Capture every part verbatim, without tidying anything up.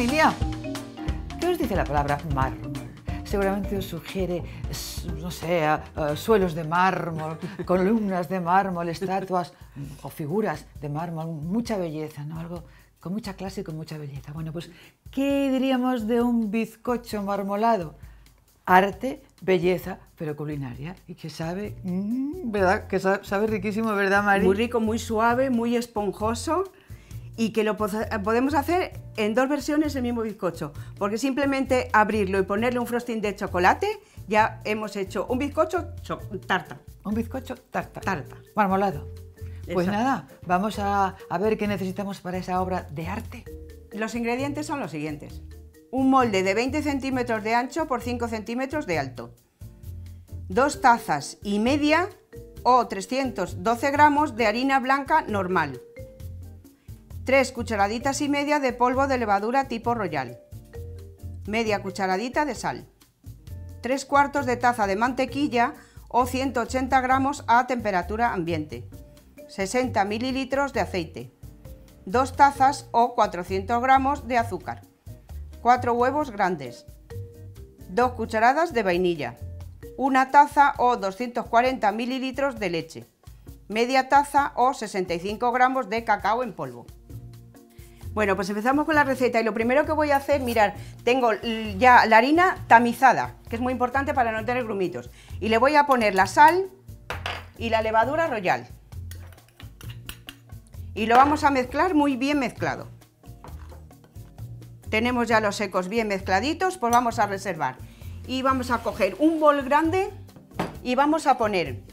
familia. ¿Qué os dice la palabra mármol? Seguramente os sugiere, no sé, suelos de mármol, columnas de mármol, estatuas o figuras de mármol, mucha belleza, ¿no? Algo con mucha clase y con mucha belleza. Bueno, pues, ¿qué diríamos de un bizcocho marmolado? Arte, belleza, pero culinaria. Y que sabe, mmm, ¿verdad? Que sabe, sabe riquísimo, ¿verdad, Mari? Muy rico, muy suave, muy esponjoso. Y que lo podemos hacer en dos versiones el mismo bizcocho, porque simplemente abrirlo y ponerle un frosting de chocolate, ya hemos hecho un bizcocho tarta. Un bizcocho tarta. Tarta. Marmolado. Pues exacto. Nada, vamos a, a ver qué necesitamos para esa obra de arte. Los ingredientes son los siguientes. Un molde de veinte centímetros de ancho por cinco centímetros de alto. Dos tazas y media o trescientos doce gramos de harina blanca normal. Tres cucharaditas y media de polvo de levadura tipo royal, media cucharadita de sal, tres cuartos de taza de mantequilla o ciento ochenta gramos a temperatura ambiente, sesenta mililitros de aceite, dos tazas o cuatrocientos gramos de azúcar, cuatro huevos grandes, dos cucharadas de vainilla, una taza o doscientos cuarenta mililitros de leche, media taza o sesenta y cinco gramos de cacao en polvo. Bueno, pues empezamos con la receta y lo primero que voy a hacer, mirar, tengo ya la harina tamizada, que es muy importante para no tener grumitos, y le voy a poner la sal y la levadura royal. Y lo vamos a mezclar muy bien mezclado. Tenemos ya los secos bien mezcladitos, pues vamos a reservar. Y vamos a coger un bol grande y vamos a poner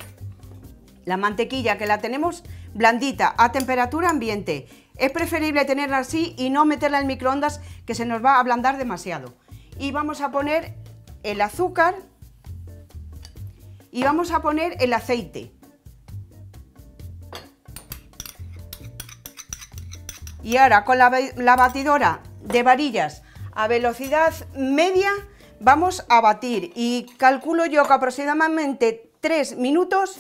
la mantequilla, que la tenemos blandita, a temperatura ambiente. Es preferible tenerla así y no meterla en microondas, que se nos va a ablandar demasiado. Y vamos a poner el azúcar y vamos a poner el aceite. Y ahora con la, la batidora de varillas a velocidad media vamos a batir, y calculo yo que aproximadamente tres minutos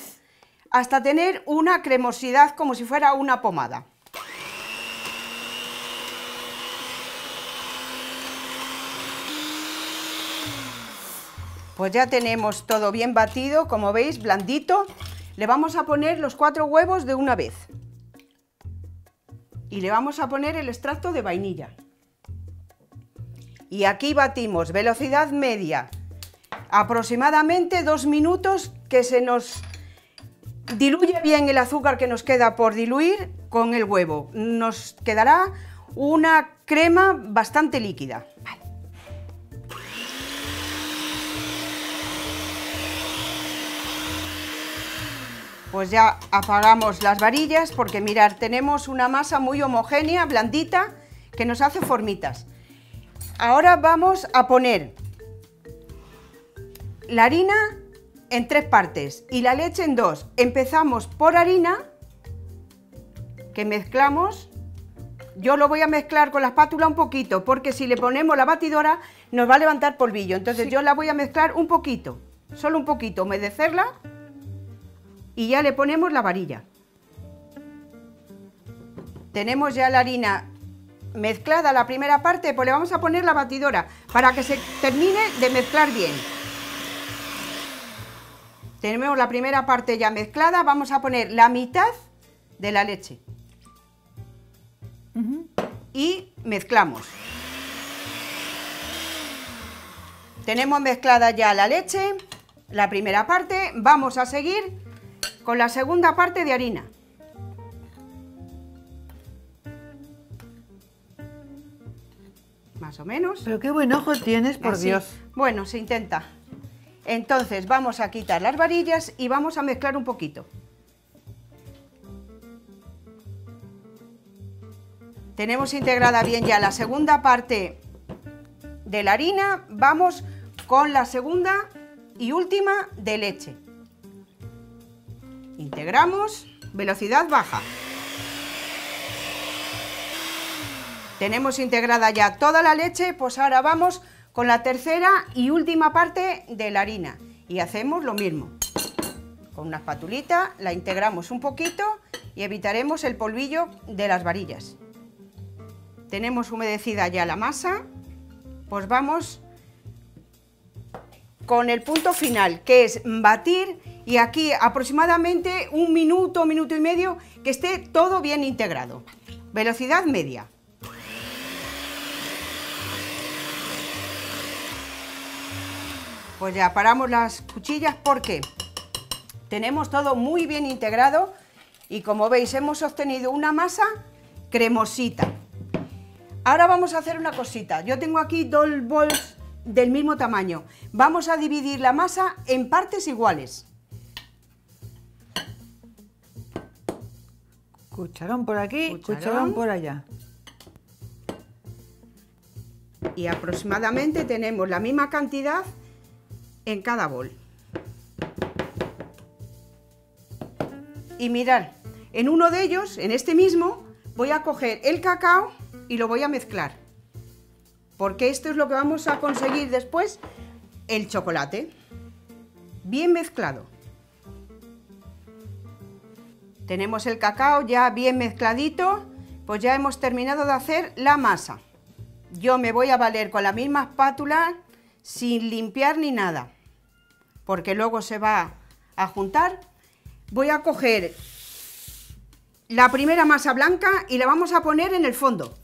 hasta tener una cremosidad como si fuera una pomada. Pues ya tenemos todo bien batido, como veis, blandito. Le vamos a poner los cuatro huevos de una vez. Y le vamos a poner el extracto de vainilla. Y aquí batimos, velocidad media, aproximadamente dos minutos, que se nos diluye bien el azúcar que nos queda por diluir con el huevo. Nos quedará una crema bastante líquida. Vale. Pues ya apagamos las varillas porque, mirad, tenemos una masa muy homogénea, blandita, que nos hace formitas. Ahora vamos a poner la harina en tres partes y la leche en dos. Empezamos por harina, que mezclamos. Yo lo voy a mezclar con la espátula un poquito, porque si le ponemos la batidora nos va a levantar polvillo. Entonces sí, yo la voy a mezclar un poquito, solo un poquito, humedecerla. Y ya le ponemos la varilla. Tenemos ya la harina mezclada la primera parte, pues le vamos a poner la batidora para que se termine de mezclar bien. Tenemos la primera parte ya mezclada, vamos a poner la mitad de la leche. Uh-huh. Y mezclamos. Tenemos mezclada ya la leche, la primera parte, vamos a seguir con la segunda parte de harina. Más o menos. Pero qué buen ojo tienes, por Dios. Bueno, se intenta. Entonces vamos a quitar las varillas y vamos a mezclar un poquito. Tenemos integrada bien ya la segunda parte de la harina. Vamos con la segunda y última de leche. Integramos, velocidad baja. Tenemos integrada ya toda la leche, pues ahora vamos con la tercera y última parte de la harina. Y hacemos lo mismo. Con una espatulita la integramos un poquito y evitaremos el polvillo de las varillas. tenemos humedecida ya la masa, pues vamos con el punto final, que es batir, y aquí aproximadamente un minuto, minuto y medio, que esté todo bien integrado. Velocidad media. Pues ya paramos las cuchillas porque tenemos todo muy bien integrado y, como veis, hemos obtenido una masa cremosita. Ahora vamos a hacer una cosita. Yo tengo aquí dos bols del mismo tamaño. Vamos a dividir la masa en partes iguales. Cucharón por aquí, cucharón, cucharón por allá. Y aproximadamente tenemos la misma cantidad en cada bol. Y mirad, en uno de ellos, en este mismo, voy a coger el cacao y lo voy a mezclar, porque esto es lo que vamos a conseguir después, el chocolate bien mezclado. Tenemos el cacao ya bien mezcladito, pues ya hemos terminado de hacer la masa. Yo me voy a valer con la misma espátula, sin limpiar ni nada, porque luego se va a juntar. Voy a coger la primera masa blanca y la vamos a poner en el fondo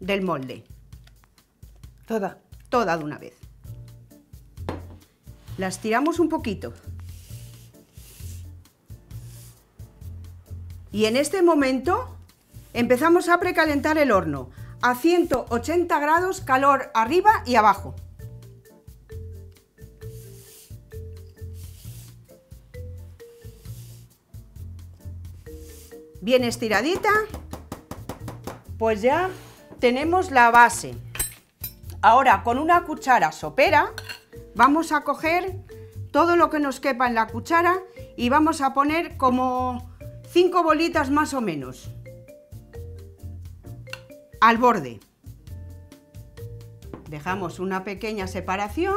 del molde. Toda. Toda de una vez. La estiramos un poquito. Y en este momento empezamos a precalentar el horno a ciento ochenta grados, calor arriba y abajo. Bien estiradita, pues ya tenemos la base. Ahora, con una cuchara sopera vamos a coger todo lo que nos quepa en la cuchara y vamos a poner como cinco bolitas más o menos al borde. Dejamos una pequeña separación.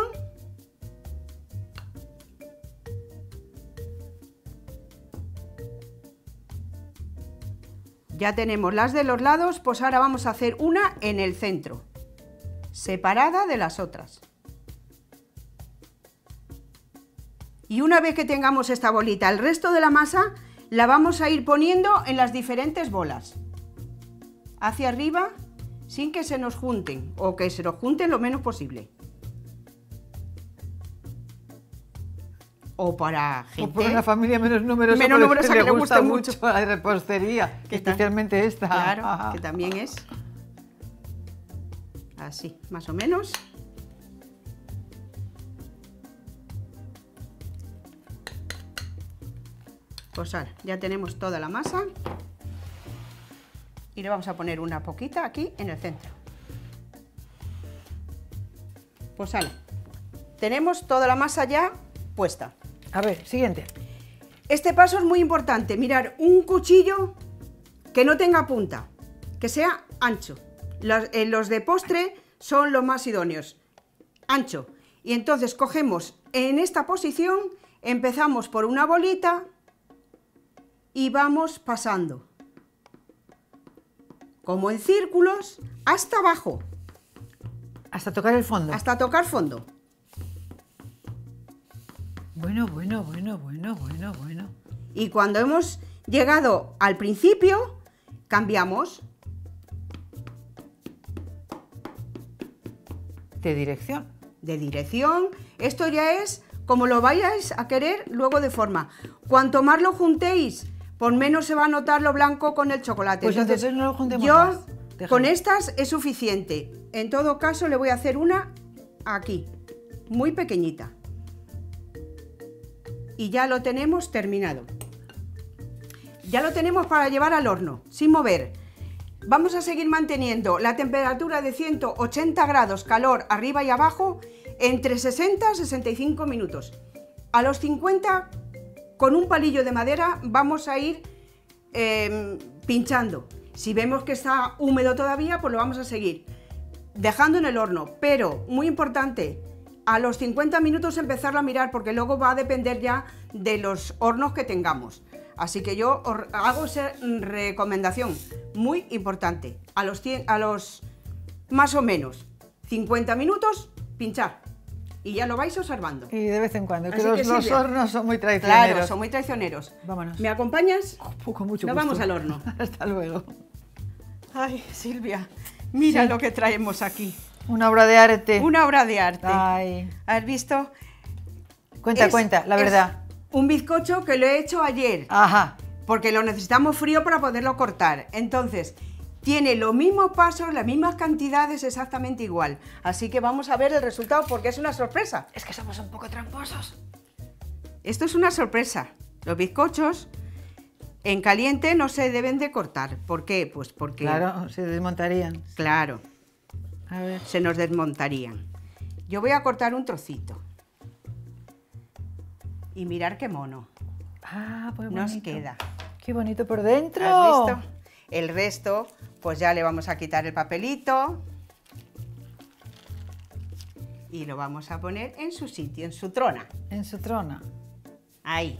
Ya tenemos las de los lados, pues ahora vamos a hacer una en el centro, separada de las otras. Y una vez que tengamos esta bolita, el resto de la masa la vamos a ir poniendo en las diferentes bolas, hacia arriba, sin que se nos junten, o que se nos junten lo menos posible. O para gente. O por una familia menos numerosa. Menos numerosa, que, que le gusta, gusta mucho la repostería, que especialmente esta. Claro, ah, que también es. Así, más o menos. Pues ahora, ya tenemos toda la masa. Y le vamos a poner una poquita aquí en el centro. Pues ahora, tenemos toda la masa ya puesta. A ver, siguiente. Este paso es muy importante. Mirar un cuchillo que no tenga punta, que sea ancho. Los, eh, los de postre son los más idóneos. Ancho. Y entonces cogemos en esta posición, empezamos por una bolita y vamos pasando, como en círculos, hasta abajo. Hasta tocar el fondo. Hasta tocar fondo. Bueno, bueno, bueno, bueno, bueno, bueno. Y cuando hemos llegado al principio, cambiamos de dirección. De dirección. Esto ya es como lo vayáis a querer luego de forma. Cuanto más lo juntéis, por menos se va a notar lo blanco con el chocolate. Pues entonces, entonces no lo juntemos yo más. Con estas es suficiente. En todo caso, le voy a hacer una aquí, muy pequeñita. Y ya lo tenemos terminado. Ya lo tenemos para llevar al horno, sin mover. Vamos a seguir manteniendo la temperatura de ciento ochenta grados, calor arriba y abajo, entre sesenta y sesenta y cinco minutos. A los cincuenta, con un palillo de madera, vamos a ir eh, pinchando. Si vemos que está húmedo todavía, pues lo vamos a seguir dejando en el horno. Pero, muy importante, a los cincuenta minutos empezarlo a mirar, porque luego va a depender ya de los hornos que tengamos. Así que yo os hago esa recomendación muy importante. A los, cien, a los más o menos cincuenta minutos, pinchar. Y ya lo vais observando. Y de vez en cuando, que los, que los hornos son muy traicioneros. Claro, son muy traicioneros. Vámonos. ¿Me acompañas? Oh, poco, mucho Nos gusto. Vamos al horno. Hasta luego. Ay, Silvia, mira sí. lo que traemos aquí. Una obra de arte. Una obra de arte. Ay. ¿Has visto? Cuenta, es, cuenta, la verdad. Un bizcocho que lo he hecho ayer. Ajá. Porque lo necesitamos frío para poderlo cortar. Entonces, tiene los mismos pasos, las mismas cantidades, exactamente igual. Así que vamos a ver el resultado porque es una sorpresa. Es que somos un poco tramposos. Esto es una sorpresa. Los bizcochos en caliente no se deben de cortar. ¿Por qué? Pues porque... Claro, se desmontarían. Claro. A ver. Se nos desmontarían. Yo voy a cortar un trocito. Y mirar qué mono. Ah, pues nos bonito. queda. Qué bonito por dentro. ¿Has visto? El resto, pues ya le vamos a quitar el papelito y lo vamos a poner en su sitio, en su trona. En su trona. Ahí.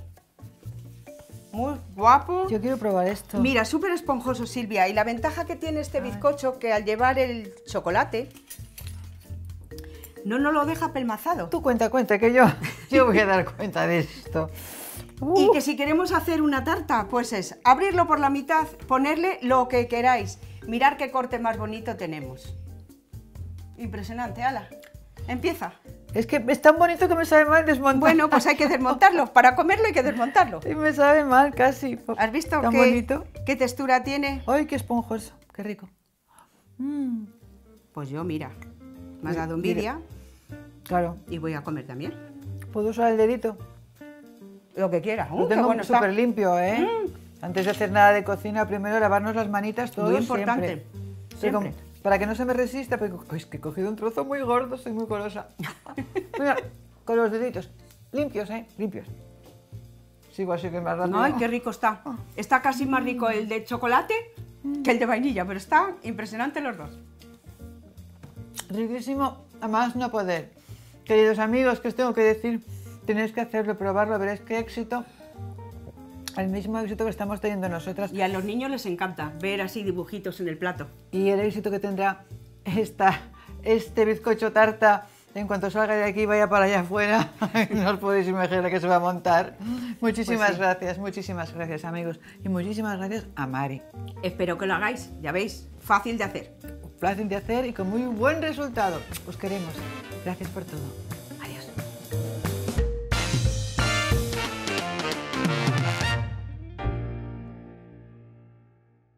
Muy guapo. Yo quiero probar esto. Mira, súper esponjoso, Silvia. Y la ventaja que tiene este bizcocho que al llevar el chocolate no nos lo deja apelmazado. Tú cuenta, cuenta, que yo, yo voy a dar cuenta de esto. Uh. Y que si queremos hacer una tarta, pues es abrirlo por la mitad, ponerle lo que queráis. Mirar qué corte más bonito tenemos. Impresionante, ala. Empieza. Es que es tan bonito que me sabe mal desmontarlo. Bueno, pues hay que desmontarlo. Para comerlo hay que desmontarlo. Y me sabe mal casi. ¿Has visto tan qué, bonito? qué textura tiene? ¡Ay, qué esponjoso! ¡Qué rico! Mm. Pues yo, mira, me has dado envidia. Claro. Y voy a comer también. ¿Puedo usar el dedito? Lo que quieras. Uh, Lo tengo bueno súper limpio, ¿eh? Mm. Antes de hacer nada de cocina, primero lavarnos las manitas, todo Muy importante. Siempre. siempre. Como, para que no se me resista, porque es que he cogido un trozo muy gordo, soy muy golosa. Mira, con los deditos limpios, ¿eh? Limpios. Sigo así que más rápido. Ay, qué rico está. Está casi más rico el de chocolate mm. que el de vainilla, pero está impresionante los dos. Riquísimo, a más no poder. Queridos amigos, ¿qué os tengo que decir? Tenéis que hacerlo, probarlo, veréis qué éxito. El mismo éxito que estamos teniendo nosotras. Y a los niños les encanta ver así dibujitos en el plato. Y el éxito que tendrá esta, este bizcocho tarta, en cuanto salga de aquí vaya para allá afuera, no os podéis imaginar que se va a montar. Muchísimas pues sí. gracias, muchísimas gracias amigos. Y muchísimas gracias a Mari. Espero que lo hagáis, ya veis, fácil de hacer. Fácil de hacer y con muy buen resultado. Os queremos. Gracias por todo.